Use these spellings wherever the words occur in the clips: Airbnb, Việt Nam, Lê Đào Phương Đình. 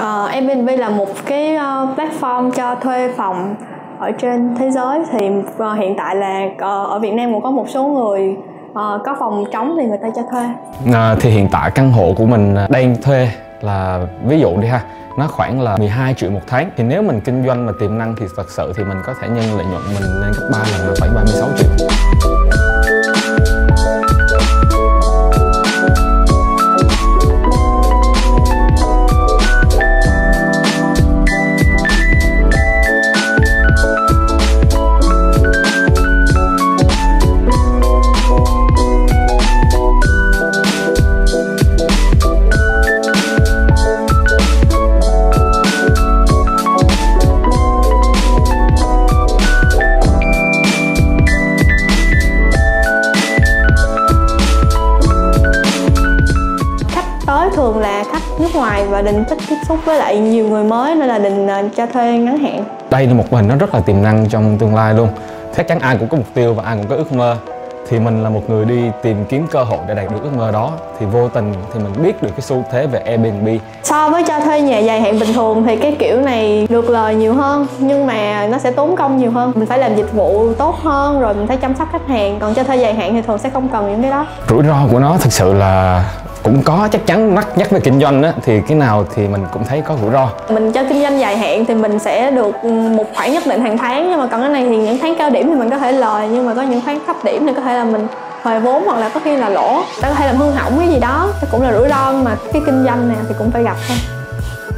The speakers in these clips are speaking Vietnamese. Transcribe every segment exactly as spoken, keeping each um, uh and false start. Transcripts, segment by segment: uh, Airbnb là một cái uh, platform cho thuê phòng ở trên thế giới. Thì uh, hiện tại là uh, ở Việt Nam cũng có một số người uh, có phòng trống thì người ta cho thuê. À, thì hiện tại căn hộ của mình đang thuê là ví dụ đi ha, nó khoảng là mười hai triệu một tháng. Thì nếu mình kinh doanh mà tiềm năng thì thật sự thì mình có thể nhân lợi nhuận mình lên gấp ba lần là khoảng ba mươi sáu triệu. Thường là khách nước ngoài và Đình thích tiếp xúc với lại nhiều người mới nên là Đình cho thuê ngắn hạn. Đây là một mô hình nó rất là tiềm năng trong tương lai luôn. Chắc chắn ai cũng có mục tiêu và ai cũng có ước mơ. Thì mình là một người đi tìm kiếm cơ hội để đạt được ước mơ đó. Thì vô tình thì mình biết được cái xu thế về Airbnb. So với cho thuê nhà dài hạn bình thường thì cái kiểu này được lời nhiều hơn, nhưng mà nó sẽ tốn công nhiều hơn. Mình phải làm dịch vụ tốt hơn rồi mình phải chăm sóc khách hàng. Còn cho thuê dài hạn thì thường sẽ không cần những cái đó. Rủi ro của nó thực sự là cũng có, chắc chắn nhắc nhắc về kinh doanh á, thì cái nào thì mình cũng thấy có rủi ro. Mình cho kinh doanh dài hạn thì mình sẽ được một khoản nhất định hàng tháng, nhưng mà còn cái này thì những tháng cao điểm thì mình có thể lời, nhưng mà có những tháng thấp điểm thì có thể là mình hồi vốn hoặc là có khi là lỗ. Ta có thể làm hư hỏng cái gì đó, nó cũng là rủi ro mà cái kinh doanh này thì cũng phải gặp thôi.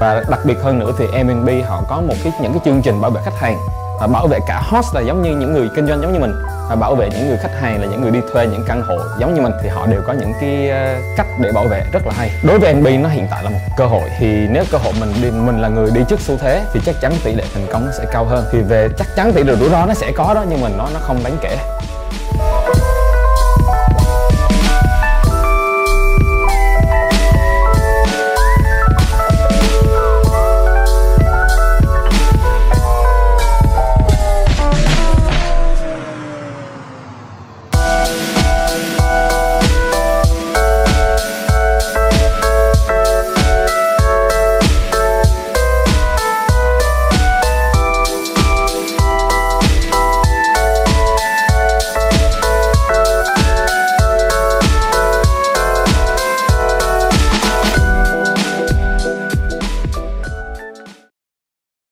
Và đặc biệt hơn nữa thì Airbnb họ có một cái những cái chương trình bảo vệ khách hàng, à, bảo vệ cả host là giống như những người kinh doanh giống như mình, à, bảo vệ những người khách hàng là những người đi thuê những căn hộ giống như mình, thì họ đều có những cái cách để bảo vệ rất là hay. Đối với Airbnb nó hiện tại là một cơ hội, thì nếu cơ hội mình đi, mình là người đi trước xu thế thì chắc chắn tỷ lệ thành công sẽ cao hơn. Thì về chắc chắn tỷ lệ rủi ro nó sẽ có đó, nhưng mà nó nó không đáng kể.